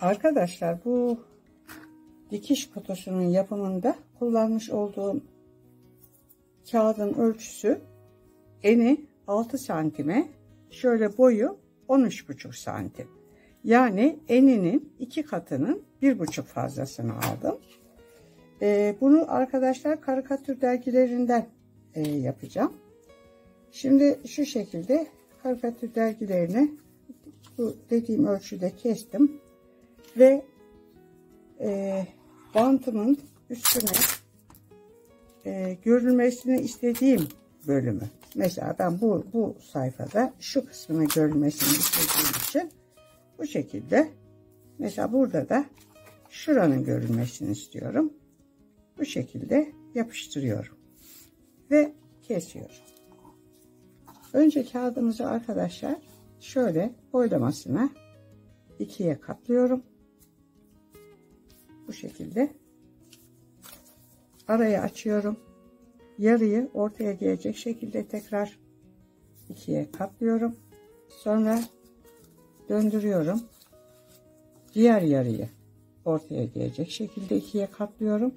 Arkadaşlar bu dikiş kutusunun yapımında kullanmış olduğum kağıdın ölçüsü eni 6 santime, şöyle boyu 13,5 santim. Yani eninin 2 katının 1,5 fazlasını aldım. Bunu arkadaşlar karikatür dergilerinden yapacağım. Şimdi şu şekilde karikatür dergilerini bu dediğim ölçüde kestim ve bantımın üstüne görülmesini istediğim bölümü, mesela ben bu sayfada şu kısmını görülmesini istediğim için bu şekilde, mesela burada da şuranın görülmesini istiyorum, bu şekilde yapıştırıyorum ve kesiyorum. Önce kağıdımızı arkadaşlar şöyle boylamasına 2'ye katlıyorum. Bu şekilde arayı açıyorum. Yarıyı ortaya gelecek şekilde tekrar 2'ye katlıyorum. Sonra döndürüyorum. Diğer yarıyı ortaya gelecek şekilde 2'ye katlıyorum.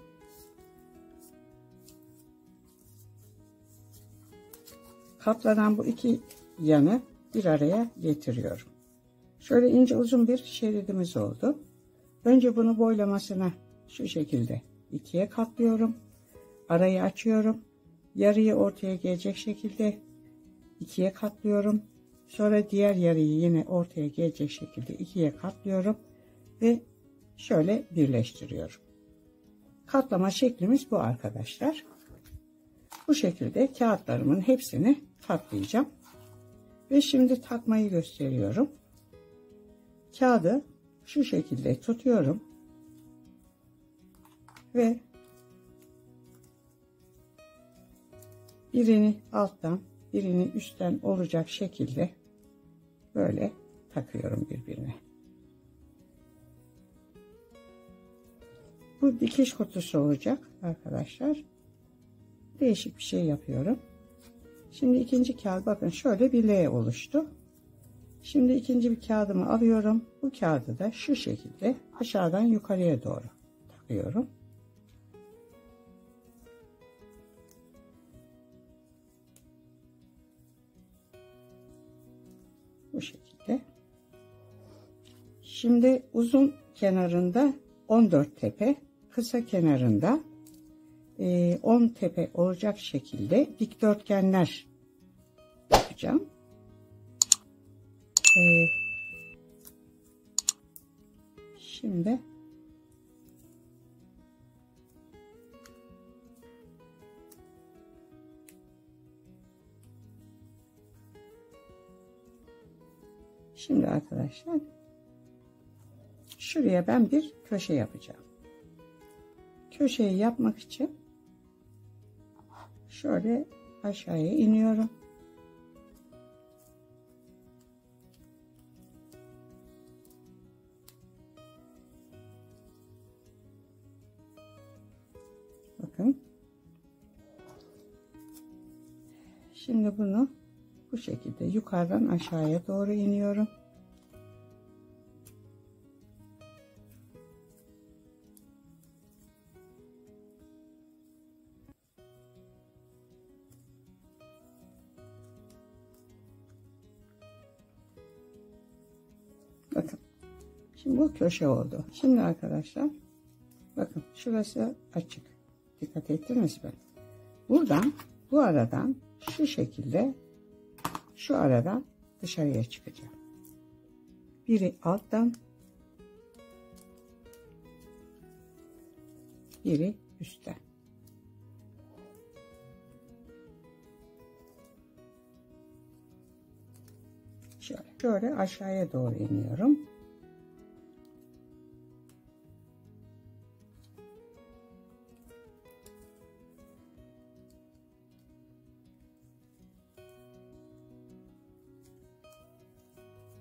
Katlanan bu iki yanı bir araya getiriyorum. Şöyle ince uzun bir şeridimiz oldu. Önce bunu boylamasına şu şekilde 2'ye katlıyorum. Arayı açıyorum. Yarıyı ortaya gelecek şekilde 2'ye katlıyorum. Sonra diğer yarıyı yine ortaya gelecek şekilde 2'ye katlıyorum. Ve şöyle birleştiriyorum. Katlama şeklimiz bu arkadaşlar. Bu şekilde kağıtlarımın hepsini katlayacağım. Ve şimdi takmayı gösteriyorum. Kağıdı şu şekilde tutuyorum. Ve birini alttan, birini üstten olacak şekilde böyle takıyorum birbirine. Bu dikiş kutusu olacak arkadaşlar. Değişik bir şey yapıyorum. Şimdi ikinci kağıt, bakın şöyle bir L oluştu. Şimdi ikinci bir kağıdımı alıyorum. Bu kağıdı da şu şekilde aşağıdan yukarıya doğru takıyorum. Bu şekilde. Şimdi uzun kenarında 14 tepe, kısa kenarında 10 tepe olacak şekilde dikdörtgenler yapacağım. Şimdi arkadaşlar şuraya ben bir köşe yapacağım. Köşeyi yapmak için şöyle aşağıya iniyorum. Bakın. Şimdi bunu bu şekilde yukarıdan aşağıya doğru iniyorum. Bakın. Şimdi bu köşe oldu. Şimdi arkadaşlar bakın şurası açık. Dikkat ettiniz mi? Buradan bu aradan şu şekilde şu aradan dışarıya çıkacağım. Biri alttan, biri üstten. Şöyle aşağıya doğru iniyorum.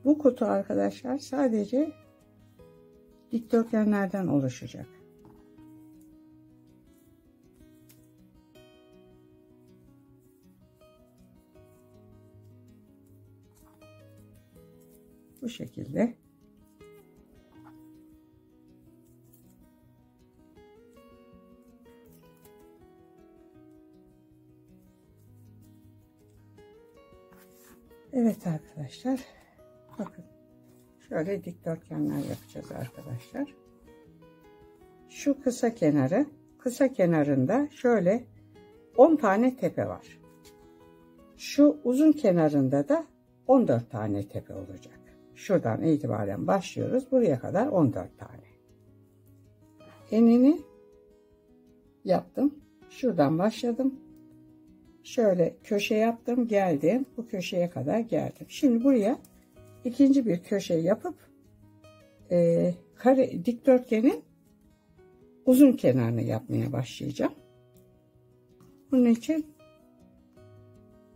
Bu kutu arkadaşlar sadece dikdörtgenlerden oluşacak. Bu şekilde Evet arkadaşlar, bakın şöyle dikdörtgenler yapacağız arkadaşlar. Şu kısa kenarı, kısa kenarında şöyle 10 tane tepe var. Şu uzun kenarında da 14 tane tepe olacak. Şuradan itibaren başlıyoruz. Buraya kadar 14 tane. Enini yaptım. Şuradan başladım. Şöyle köşe yaptım. Geldim. Bu köşeye kadar geldim. Şimdi buraya ikinci bir köşe yapıp dikdörtgenin uzun kenarını yapmaya başlayacağım. Bunun için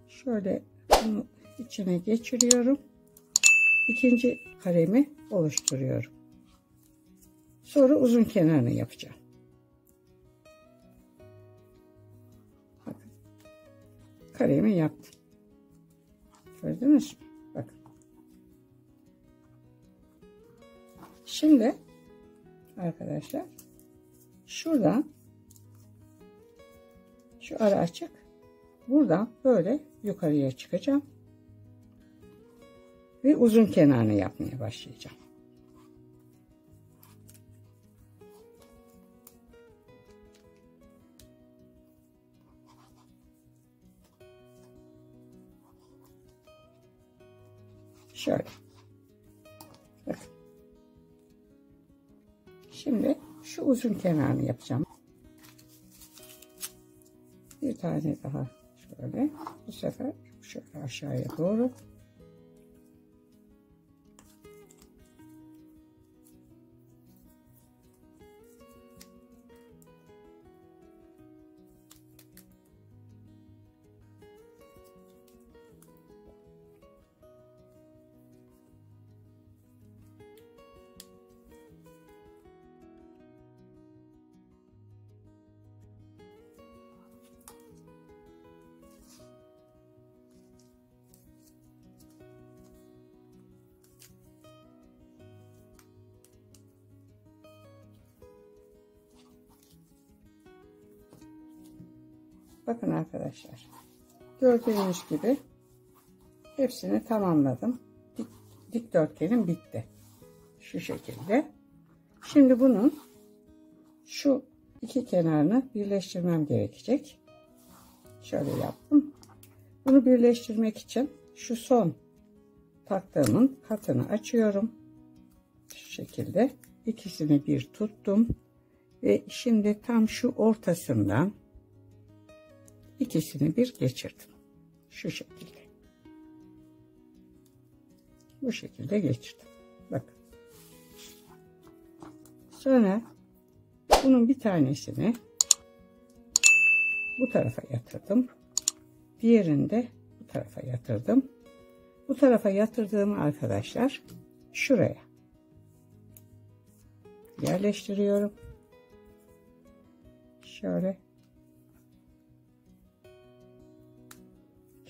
şöyle bunu içine geçiriyorum. İkinci karemi oluşturuyorum. Sonra uzun kenarını yapacağım. Bakın. Karemi yaptım. Gördünüz mü? Bakın. Şimdi arkadaşlar şuradan şu ara açık. Buradan böyle yukarıya çıkacağım. Ve uzun kenarını yapmaya başlayacağım. Şöyle. Bakın. Şimdi şu uzun kenarını yapacağım. Bir tane daha şöyle. Bu sefer şöyle aşağıya doğru. Bakın arkadaşlar, gördüğünüz gibi hepsini tamamladım. Dikdörtgenim bitti. Şu şekilde. Şimdi bunun şu iki kenarını birleştirmem gerekecek. Şöyle yaptım. Bunu birleştirmek için şu son taktığımın katını açıyorum. Şu şekilde. İkisini bir tuttum. Ve şimdi tam şu ortasından İkisini bir geçirdim. Şu şekilde. Bu şekilde geçirdim. Bakın. Sonra bunun bir tanesini bu tarafa yatırdım. Diğerini de bu tarafa yatırdım. Bu tarafa yatırdığımı arkadaşlar şuraya yerleştiriyorum. Şöyle.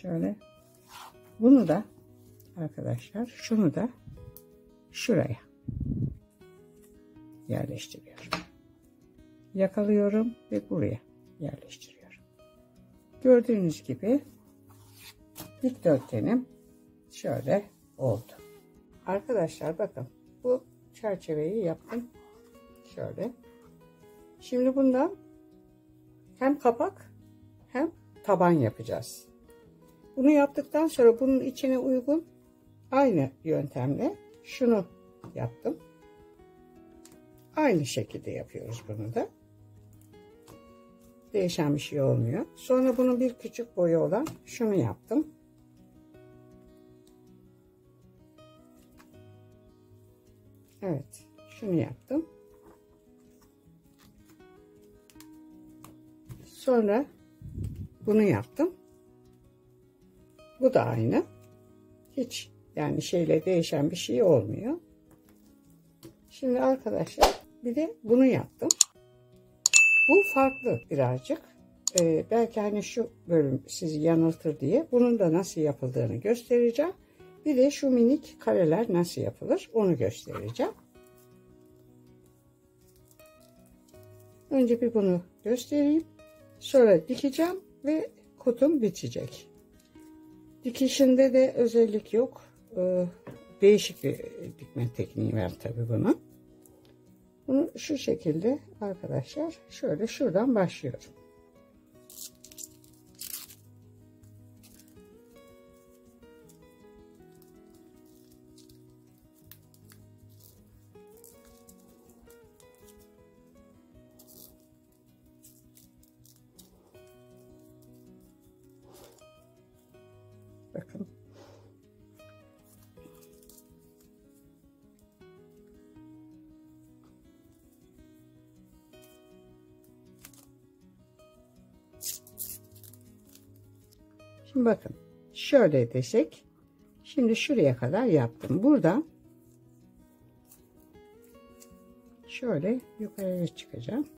Şöyle. Bunu da arkadaşlar şunu da şuraya yerleştiriyorum. Yakalıyorum ve buraya yerleştiriyorum. Gördüğünüz gibi dikdörtgenim şöyle oldu. Arkadaşlar bakın bu çerçeveyi yaptım. Şöyle. Şimdi bundan hem kapak hem taban yapacağız. Bunu yaptıktan sonra bunun içine uygun aynı yöntemle şunu yaptım. Aynı şekilde yapıyoruz bunu da. Değişen bir şey olmuyor. Sonra bunun bir küçük boyu olan şunu yaptım. Evet, şunu yaptım. Sonra bunu yaptım. Bu da aynı. Hiç yani şeyle değişen bir şey olmuyor. Şimdi arkadaşlar bir de bunu yaptım. Bu farklı birazcık. Belki hani şu bölüm sizi yanıltır diye. Bunun da nasıl yapıldığını göstereceğim. Bir de şu minik kareler nasıl yapılır onu göstereceğim. Önce bir bunu göstereyim. Sonra dikeceğim ve kutum bitecek. Dikişinde de özellik yok. Değişik bir dikme tekniği var tabii bunun. Bunu şu şekilde arkadaşlar, şöyle şuradan başlıyorum. Bakın. Şimdi bakın. Şöyle edecek. Şimdi şuraya kadar yaptım. Buradan şöyle yukarıya çıkacağım.